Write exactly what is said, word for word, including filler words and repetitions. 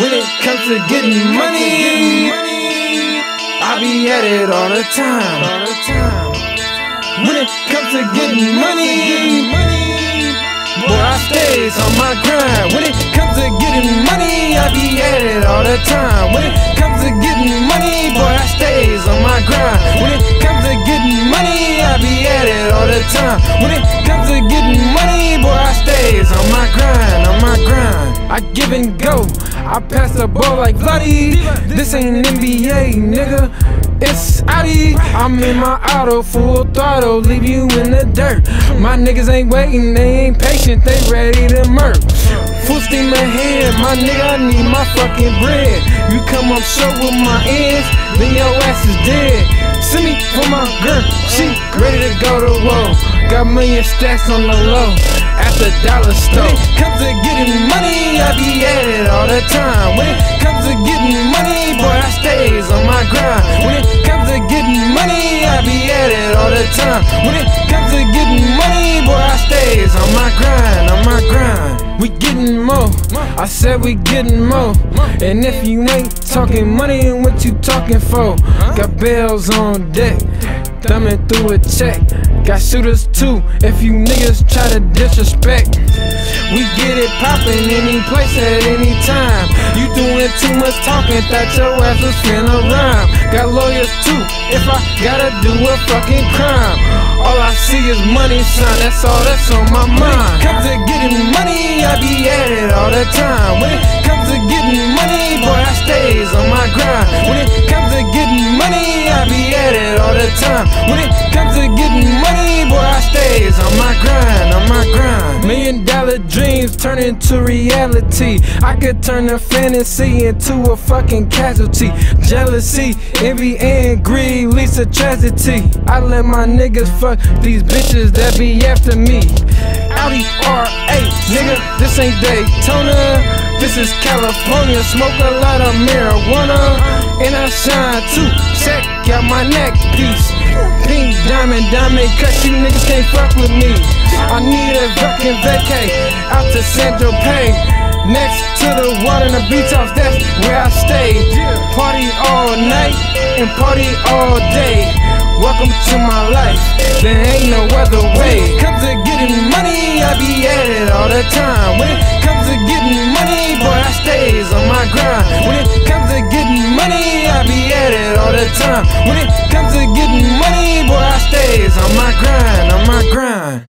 When it comes to getting money, I be at it all the time. When it comes to getting money, boy, I stays on my grind. When it comes to getting money, I be at it all the time. When it comes to getting money, boy, I stays on my grind. When it comes to getting money, I be at it all the time. When it comes to getting money, boy, I stays on my grind, on my grind. I give and go. I pass the ball like Vladdy. This ain't N B A, nigga, it's Audi. I'm in my auto, full throttle, leave you in the dirt. My niggas ain't waiting, they ain't patient, they ready to murk. Full steam ahead, my nigga, I need my fucking bread. You come up short with my ends, then your ass is dead. Send me for my girl, she ready to go to war. Got million stacks on the low at the dollar store. When it comes to getting money, I be at it all the time. When it comes to getting money, boy, I stays on my grind. When it comes to getting money, I be at it all the time. When it comes to getting money, boy, I stays on my grind, on my grind. We getting more, I said we getting more. And if you ain't talking money, what you talking for? Got bells on deck, thumbing through a check. Got shooters too, if you niggas try to disrespect. We get it poppin' any place at any time. You doing too much talking, thought your ass was finna rhyme. Got lawyers too, if I gotta do a fucking crime. All I see is money, son, that's all that's on my mind. When it comes to getting money, I be at it all the time. When it comes to getting money, boy, I stays on my grind. When it comes to getting money, I be at it all the time. When it comes to getting money, boy, I stays on my grind, on my grind. Million dollar dreams turn into reality. I could turn a fantasy into a fucking casualty. Jealousy, envy, and greed leads to tragedy. I let my niggas fuck these bitches that be after me. Audi R eight, nigga, this ain't Daytona. This is California, smoke a lot of marijuana. And I shine too, check out my neckpiece. Pink diamond, diamond, cause you niggas can't fuck with me. I need a fucking vacay out to San Joaquin. Next to the water and the beach house, that's where I stay. Party all night and party all day. Welcome to my life, there ain't no other way. When it comes to getting money, I be at it all the time. When it comes to getting money, boy, I stays on my grind. When it comes to getting money, I be at it all the time. When it comes to getting money, boy, I stays on my grind, on my grind.